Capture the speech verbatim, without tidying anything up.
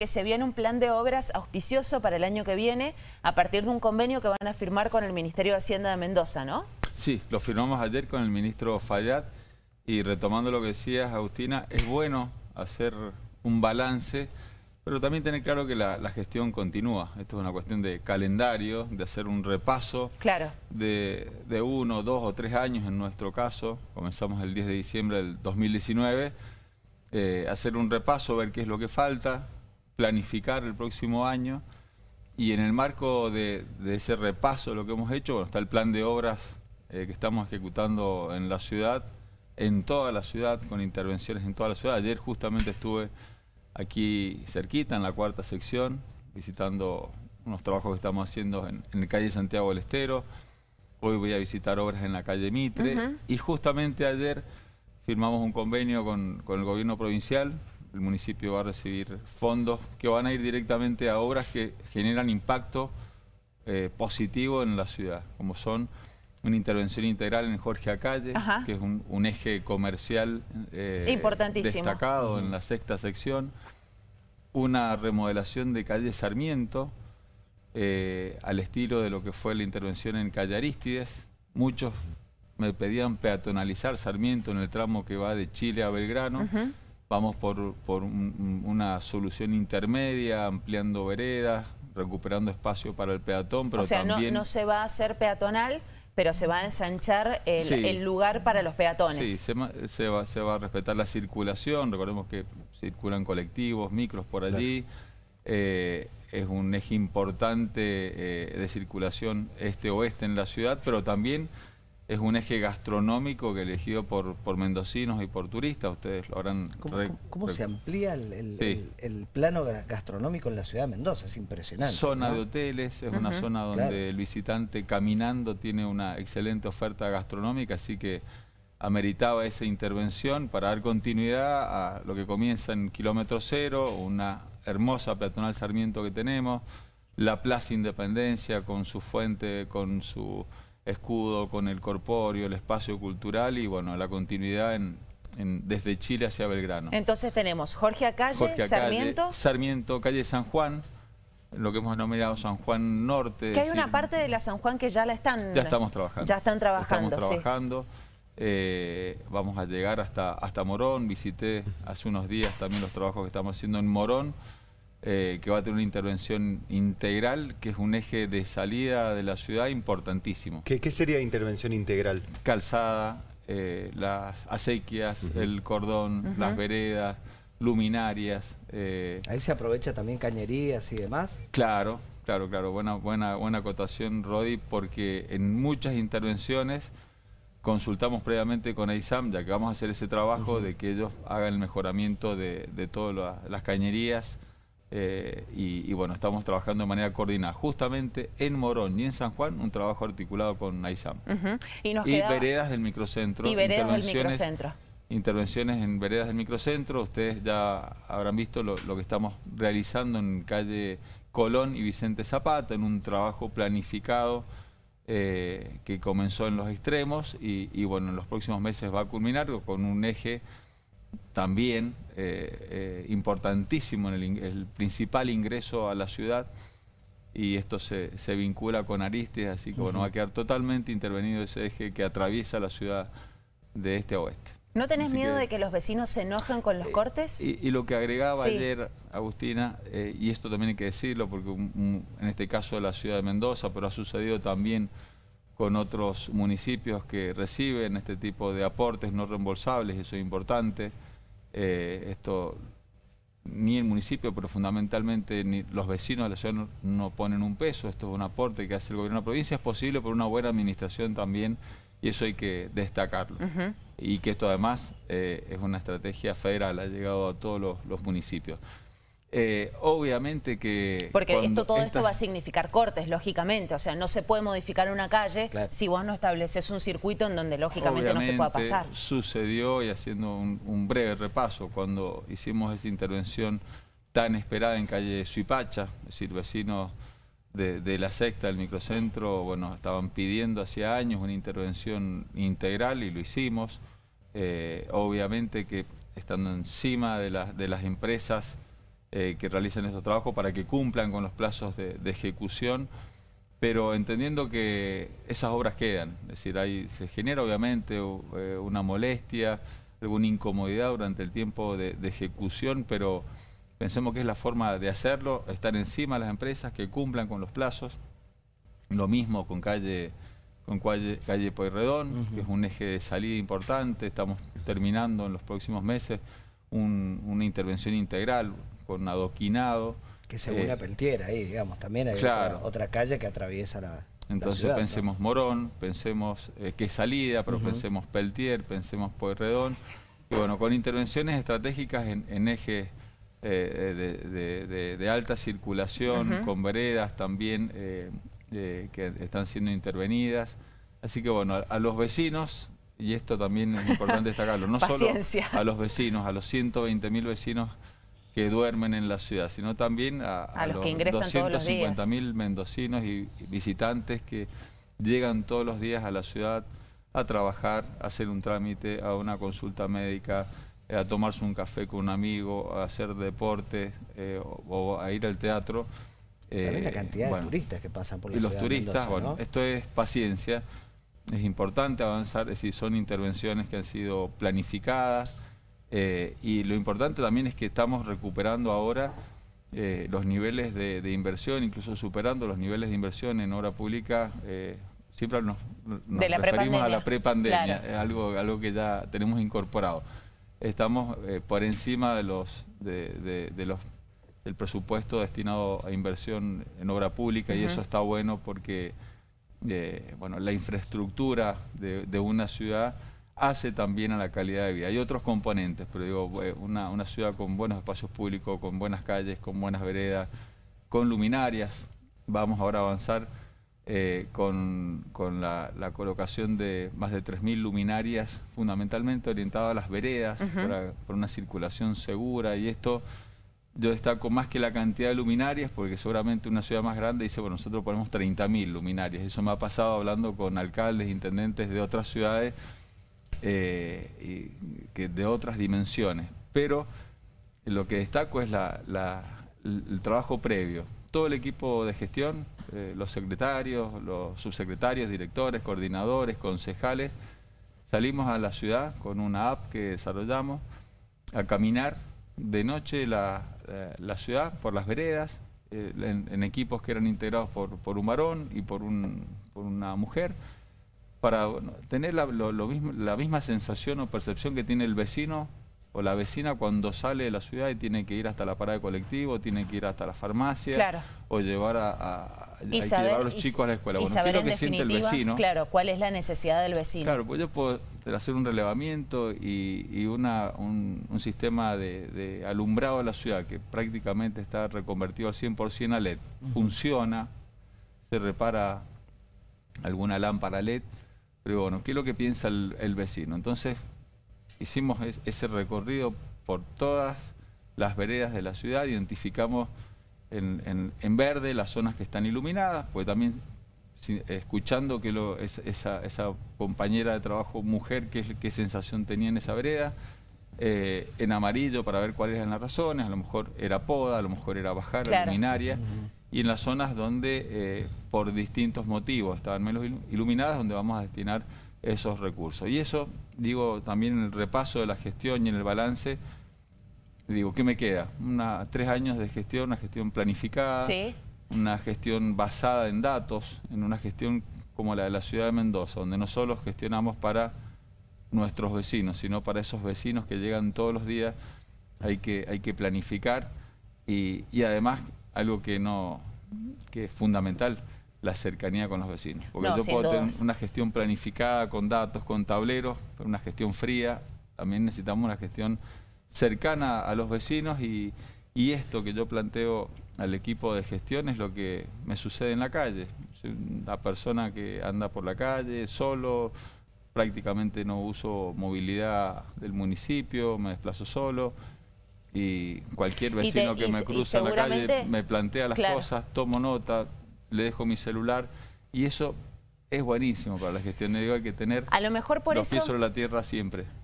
que se viene un plan de obras auspicioso para el año que viene a partir de un convenio que van a firmar con el Ministerio de Hacienda de Mendoza, ¿no? Sí, lo firmamos ayer con el ministro Fayad y retomando lo que decías, Agustina, es bueno hacer un balance, pero también tener claro que la, la gestión continúa. Esto es una cuestión de calendario, de hacer un repaso claro. de, de uno, dos o tres años en nuestro caso. Comenzamos el diez de diciembre del dos mil diecinueve, eh, hacer un repaso, ver qué es lo que falta, planificar el próximo año y en el marco de, de ese repaso lo que hemos hecho, bueno, está el plan de obras eh, que estamos ejecutando en la ciudad, en toda la ciudad, con intervenciones en toda la ciudad. Ayer justamente estuve aquí cerquita, en la cuarta sección, visitando unos trabajos que estamos haciendo en, en la calle Santiago del Estero. Hoy voy a visitar obras en la calle Mitre. Uh-huh. Y justamente ayer firmamos un convenio con, con el gobierno provincial. El municipio va a recibir fondos que van a ir directamente a obras que generan impacto eh, positivo en la ciudad, como son una intervención integral en Jorge A. Calle, ajá, que es un, un eje comercial eh, importantísimo, destacado en la sexta sección, una remodelación de calle Sarmiento, eh, al estilo de lo que fue la intervención en calle Aristides. Muchos me pedían peatonalizar Sarmiento en el tramo que va de Chile a Belgrano. Uh-huh. Vamos por, por un, una solución intermedia, ampliando veredas, recuperando espacio para el peatón. Pero o sea, también... no, no se va a hacer peatonal, pero se va a ensanchar el, sí, el lugar para los peatones. Sí, se, se, va, se va a respetar la circulación. Recordemos que circulan colectivos, micros por allí. Claro. Eh, es un eje importante eh, de circulación este-oeste en la ciudad, pero también... es un eje gastronómico que elegido por, por mendocinos y por turistas. Ustedes lo habrán... ¿Cómo, re, ¿cómo se amplía el, el, sí. el, el plano gastronómico en la ciudad de Mendoza? Es impresionante. Zona, ¿no?, de hoteles, es uh-huh, una zona donde claro. el visitante caminando tiene una excelente oferta gastronómica, así que ameritaba esa intervención para dar continuidad a lo que comienza en kilómetro cero, una hermosa peatonal Sarmiento que tenemos, la Plaza Independencia con su fuente, con su... escudo, con el corpóreo, el espacio cultural y bueno, la continuidad en, en, desde Chile hacia Belgrano. Entonces tenemos Jorge A. Calle, Jorge A. Sarmiento. Calle, Sarmiento, calle San Juan, lo que hemos nominado San Juan Norte. Que hay decir, una parte de la San Juan que ya la están... Ya estamos trabajando. Ya están trabajando, estamos trabajando. Sí. Eh, vamos a llegar hasta, hasta Morón. Visité hace unos días también los trabajos que estamos haciendo en Morón. Eh, que va a tener una intervención integral, que es un eje de salida de la ciudad importantísimo. ¿Qué, qué sería intervención integral? Calzada, eh, las acequias, uh-huh, el cordón, uh-huh, las veredas, luminarias. Eh. Ahí se aprovecha también cañerías y demás. Claro, claro, claro. Buena, buena, buena acotación, Rodi, porque en muchas intervenciones consultamos previamente con AYSAM, ya que vamos a hacer ese trabajo, uh-huh, de que ellos hagan el mejoramiento de, de todas la, las cañerías. Eh, y, y bueno, estamos trabajando de manera coordinada justamente en Morón y en San Juan, un trabajo articulado con AYSAM, uh-huh, y, nos y queda... veredas del microcentro y veredas intervenciones, del microcentro intervenciones en veredas del microcentro. Ustedes ya habrán visto lo, lo que estamos realizando en calle Colón y Vicente Zapata, en un trabajo planificado eh, que comenzó en los extremos y, y bueno, en los próximos meses va a culminar con un eje también eh, eh, importantísimo en el, el principal ingreso a la ciudad, y esto se, se vincula con Aristides, así que uh-huh, bueno, va a quedar totalmente intervenido ese eje que atraviesa la ciudad de este a oeste. ¿No tenés así miedo que, de que los vecinos se enojen con los eh, cortes? Y, y lo que agregaba sí. ayer Agustina, eh, y esto también hay que decirlo porque un, un, en este caso de la ciudad de Mendoza, pero ha sucedido también con otros municipios que reciben este tipo de aportes no reembolsables, eso es importante. Eh, esto ni el municipio, pero fundamentalmente ni los vecinos de la ciudad no, no ponen un peso, esto es un aporte que hace el gobierno de la provincia, es posible por una buena administración también, y eso hay que destacarlo. Uh-huh. Y que esto además eh, es una estrategia federal, ha llegado a todos los, los municipios. Eh, obviamente que... Porque esto, todo esta... esto va a significar cortes, lógicamente. O sea, no se puede modificar una calle, claro, si vos no estableces un circuito en donde lógicamente obviamente no se pueda pasar. Sucedió, y haciendo un, un breve repaso, cuando hicimos esa intervención tan esperada en calle Suipacha, es decir, vecinos de, de la sexta del microcentro, bueno, estaban pidiendo hacía años una intervención integral y lo hicimos. Eh, obviamente que estando encima de, la, de las empresas eh, que realicen esos trabajos para que cumplan con los plazos de, de ejecución, pero entendiendo que esas obras quedan, es decir, ahí se genera obviamente eh, una molestia, alguna incomodidad durante el tiempo de, de ejecución, pero pensemos que es la forma de hacerlo, estar encima de las empresas que cumplan con los plazos. Lo mismo con calle, con calle, calle Pueyrredón, uh-huh. que es un eje de salida importante. Estamos terminando en los próximos meses un, una intervención integral con adoquinado. Que según eh, la Peltier ahí, digamos, también hay claro. otra, otra calle que atraviesa la, entonces, la ciudad. Entonces pensemos ¿no? Morón, pensemos eh, que salida, pero uh-huh. pensemos Peltier, pensemos Pueyrredón. Y bueno, con intervenciones estratégicas en, en ejes eh, de, de, de, de alta circulación, uh-huh. con veredas también... Eh, Eh, que están siendo intervenidas, así que bueno, a, a los vecinos, y esto también es importante destacarlo, no Paciencia. Solo a los vecinos, a los ciento veinte mil vecinos que duermen en la ciudad, sino también a, a, a los, los que ingresan todos los días, doscientos cincuenta mil mendocinos y, y visitantes que llegan todos los días a la ciudad a trabajar, a hacer un trámite, a una consulta médica, a tomarse un café con un amigo, a hacer deporte eh, o, o a ir al teatro. También la cantidad eh, bueno, de turistas que pasan por la ciudad. Y los turistas, Mendoza, bueno, ¿no? Esto es paciencia, es importante avanzar, es decir, son intervenciones que han sido planificadas eh, y lo importante también es que estamos recuperando ahora eh, los niveles de, de inversión, incluso superando los niveles de inversión en obra pública, eh, siempre nos, nos referimos a la prepandemia, claro. es algo, algo que ya tenemos incorporado. Estamos eh, por encima de los... De, de, de los el presupuesto destinado a inversión en obra pública uh-huh. y eso está bueno porque eh, bueno, la infraestructura de, de una ciudad hace también a la calidad de vida. Hay otros componentes, pero digo, eh, una, una ciudad con buenos espacios públicos, con buenas calles, con buenas veredas, con luminarias. Vamos ahora a avanzar eh, con, con la, la colocación de más de tres mil luminarias, fundamentalmente orientadas a las veredas, uh-huh. para, para una circulación segura y esto... Yo destaco más que la cantidad de luminarias, porque seguramente una ciudad más grande dice, bueno, nosotros ponemos treinta mil luminarias. Eso me ha pasado hablando con alcaldes, intendentes de otras ciudades, eh, y que de otras dimensiones. Pero lo que destaco es la, la, el trabajo previo. Todo el equipo de gestión, eh, los secretarios, los subsecretarios, directores, coordinadores, concejales, salimos a la ciudad con una app que desarrollamos a caminar de noche la... la ciudad, por las veredas, eh, en, en equipos que eran integrados por, por un varón y por, un, por una mujer, para bueno, tener la, lo, lo mismo, la misma sensación o percepción que tiene el vecino o la vecina cuando sale de la ciudad y tiene que ir hasta la parada de colectivo, tiene que ir hasta la farmacia, claro. o llevar a, a, y hay saber, que llevar a los y, chicos a la escuela. Y bueno, saber, ¿qué es lo que siente el vecino? Claro, ¿cuál es la necesidad del vecino? Claro, pues yo puedo hacer un relevamiento y, y una, un, un sistema de, de alumbrado de la ciudad que prácticamente está reconvertido al cien por ciento a L E D. Uh-huh. Funciona, se repara alguna lámpara L E D, pero bueno, ¿qué es lo que piensa el, el vecino? Entonces... hicimos ese recorrido por todas las veredas de la ciudad, identificamos en, en, en verde las zonas que están iluminadas, pues también si, escuchando que lo, es, esa, esa compañera de trabajo mujer, qué, qué sensación tenía en esa vereda, eh, en amarillo para ver cuáles eran las razones, a lo mejor era poda, a lo mejor era bajar, claro. la luminaria, uh-huh. y en las zonas donde eh, por distintos motivos estaban menos iluminadas, donde vamos a destinar esos recursos. Y eso, digo, también en el repaso de la gestión y en el balance, digo, ¿qué me queda? Una, tres años de gestión, una gestión planificada, sí. una gestión basada en datos, en una gestión como la de la ciudad de Mendoza, donde no solo gestionamos para nuestros vecinos, sino para esos vecinos que llegan todos los días, hay que, hay que planificar y, y además algo que, no, que es fundamental, la cercanía con los vecinos. Porque no, yo puedo tener una gestión planificada con datos, con tableros, pero una gestión fría. También necesitamos una gestión cercana a los vecinos y, y esto que yo planteo al equipo de gestión es lo que me sucede en la calle. La persona que anda por la calle solo, prácticamente no uso movilidad del municipio, me desplazo solo. Y cualquier vecino y te, que y, me cruza en la calle me plantea las claro. cosas, tomo nota, le dejo mi celular y eso es buenísimo para la gestión. Digo, hay que tener a lo mejor por los eso... pies sobre la tierra siempre.